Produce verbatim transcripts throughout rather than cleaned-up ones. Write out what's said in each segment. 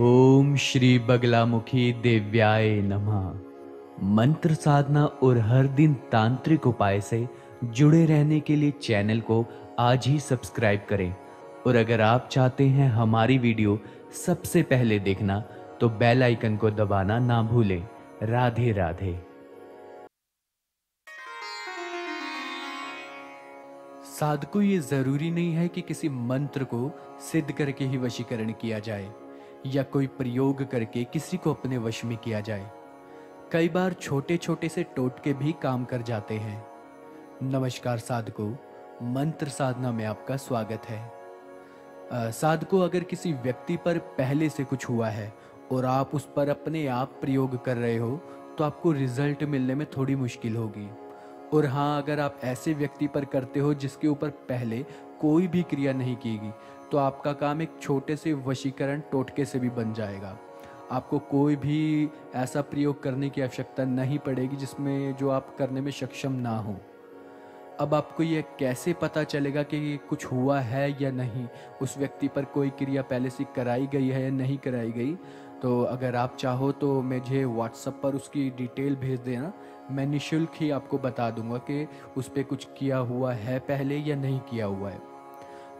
ओम श्री बगलामुखी देव्याय नमः। मंत्र साधना और हर दिन तांत्रिक उपाय से जुड़े रहने के लिए चैनल को आज ही सब्सक्राइब करें और अगर आप चाहते हैं हमारी वीडियो सबसे पहले देखना तो बेल आइकन को दबाना ना भूलें। राधे राधे। साधकों, ये जरूरी नहीं है कि किसी मंत्र को सिद्ध करके ही वशीकरण किया जाए या कोई प्रयोग करके किसी को अपने वश में किया जाए। कई बार छोटे छोटे से टोटके भी काम कर जाते हैं। नमस्कार साधकों, मंत्र साधना में आपका स्वागत है। आ, साधकों, अगर किसी व्यक्ति पर पहले से कुछ हुआ है और आप उस पर अपने आप प्रयोग कर रहे हो तो आपको रिजल्ट मिलने में थोड़ी मुश्किल होगी। और हाँ, अगर आप ऐसे व्यक्ति पर करते हो जिसके ऊपर पहले कोई भी क्रिया नहीं की गई तो आपका काम एक छोटे से वशीकरण टोटके से भी बन जाएगा। आपको कोई भी ऐसा प्रयोग करने की आवश्यकता नहीं पड़ेगी जिसमें जो आप करने में सक्षम ना हो। अब आपको यह कैसे पता चलेगा कि कुछ हुआ है या नहीं, उस व्यक्ति पर कोई क्रिया पहले से कराई गई है या नहीं कराई गई, तो अगर आप चाहो तो मुझे व्हाट्सएप पर उसकी डिटेल भेज देना। मैं निःशुल्क ही आपको बता दूंगा कि उस पर कुछ किया हुआ है पहले या नहीं किया हुआ है।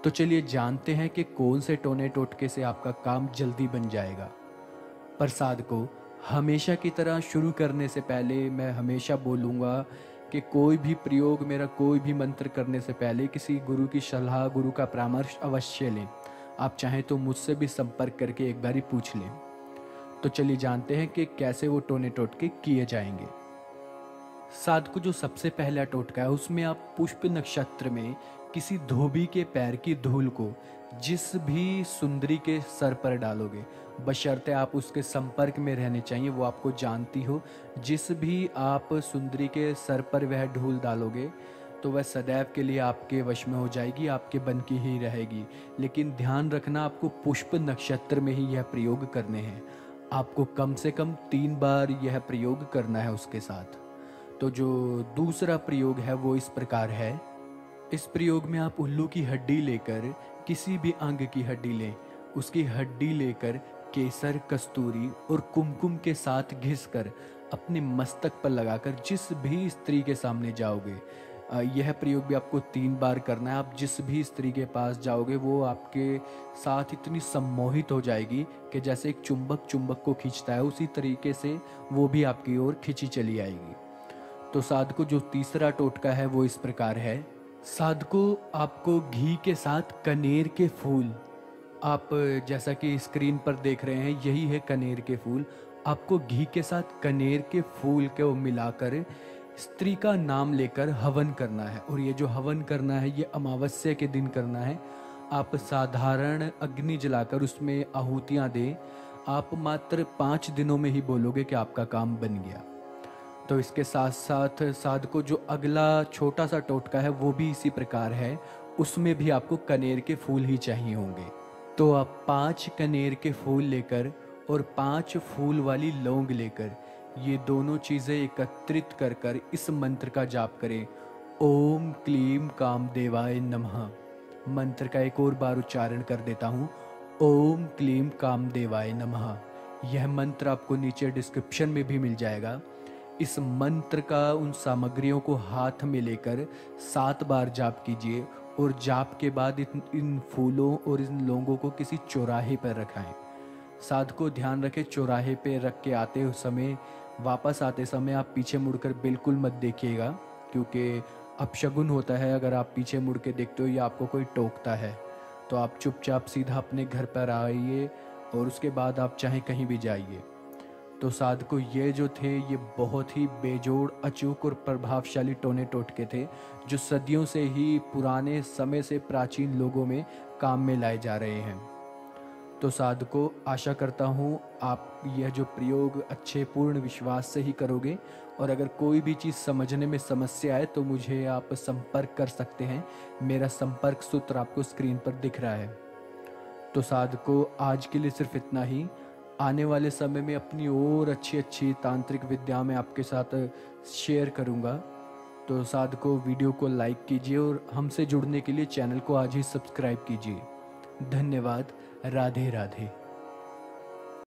तो चलिए जानते हैं कि कौन से टोने टोटके से आपका काम जल्दी बन जाएगा। पर साधकों, हमेशा की तरह शुरू करने से पहले मैं हमेशा बोलूँगा कि कोई भी प्रयोग, मेरा कोई भी मंत्र करने से पहले किसी गुरु की सलाह, गुरु का परामर्श अवश्य लें। आप चाहें तो मुझसे भी संपर्क करके एक बार ही पूछ लें। तो चलिए जानते हैं कि कैसे वो टोने टोटके किए जाएंगे। साधकों, जो सबसे पहला टोटका है उसमें आप पुष्प नक्षत्र में किसी धोबी के पैर की धूल को जिस भी सुंदरी के सर पर डालोगे, बशर्ते आप उसके संपर्क में रहने चाहिए, वो आपको जानती हो। जिस भी आप सुंदरी के सर पर वह धूल डालोगे तो वह सदैव के लिए आपके वश में हो जाएगी, आपके बन की ही रहेगी। लेकिन ध्यान रखना, आपको पुष्प नक्षत्र में ही यह प्रयोग करने हैं। आपको कम से कम तीन बार यह प्रयोग करना है उसके साथ। तो जो दूसरा प्रयोग है वो इस प्रकार है। इस प्रयोग में आप उल्लू की हड्डी लेकर, किसी भी अंग की हड्डी लें, उसकी हड्डी लेकर केसर, कस्तूरी और कुमकुम के साथ घिसकर अपने मस्तक पर लगाकर जिस भी स्त्री के सामने जाओगे, यह प्रयोग भी आपको तीन बार करना है। आप जिस भी स्त्री के पास जाओगे वो आपके साथ इतनी सम्मोहित हो जाएगी कि जैसे एक चुंबक चुंबक को खींचता है, उसी तरीके से वो भी आपकी ओर खींची चली आएगी। तो साधकों, जो तीसरा टोटका है वो इस प्रकार है। साधकों, आपको घी के साथ कनेर के फूल, आप जैसा कि स्क्रीन पर देख रहे हैं यही है कनेर के फूल, आपको घी के साथ कनेर के फूल को मिलाकर स्त्री का नाम लेकर हवन करना है। और ये जो हवन करना है ये अमावस्या के दिन करना है। आप साधारण अग्नि जलाकर उसमें आहुतियाँ दें। आप मात्र पाँच दिनों में ही बोलोगे कि आपका काम बन गया। तो इसके साथ साथ साधकों, जो अगला छोटा सा टोटका है वो भी इसी प्रकार है। उसमें भी आपको कनेर के फूल ही चाहिए होंगे। तो आप पाँच कनेर के फूल लेकर और पाँच फूल वाली लौंग लेकर ये दोनों चीज़ें एकत्रित कर कर इस मंत्र का जाप करें, ओम क्लीम कामदेवाय नमः। मंत्र का एक और बार उच्चारण कर देता हूँ, ओम क्लीम कामदेवाय नमः। यह मंत्र आपको नीचे डिस्क्रिप्शन में भी मिल जाएगा। इस मंत्र का उन सामग्रियों को हाथ में लेकर सात बार जाप कीजिए और जाप के बाद इन इन फूलों और इन लौंगों को किसी चौराहे पर रखाएं। साधकों, ध्यान रखें, चौराहे पर रख के आते समय, वापस आते समय आप पीछे मुड़कर बिल्कुल मत देखिएगा, क्योंकि अपशगुन होता है अगर आप पीछे मुड़ के देखते हो या आपको कोई टोकता है। तो आप चुपचाप सीधा अपने घर पर आइए और उसके बाद आप चाहे कहीं भी जाइए। तो साधकों, ये जो थे ये बहुत ही बेजोड़, अचूक और प्रभावशाली टोने टोटके थे जो सदियों से ही, पुराने समय से प्राचीन लोगों में काम में लाए जा रहे हैं। तो साधकों, आशा करता हूँ आप यह जो प्रयोग अच्छे पूर्ण विश्वास से ही करोगे। और अगर कोई भी चीज़ समझने में समस्या आए तो मुझे आप संपर्क कर सकते हैं। मेरा संपर्क सूत्र आपको स्क्रीन पर दिख रहा है। तो साधकों, आज के लिए सिर्फ इतना ही। आने वाले समय में अपनी और अच्छी अच्छी तांत्रिक विद्या में आपके साथ शेयर करूंगा। तो साधकों, वीडियो को लाइक कीजिए और हमसे जुड़ने के लिए चैनल को आज ही सब्सक्राइब कीजिए। धन्यवाद। राधे राधे।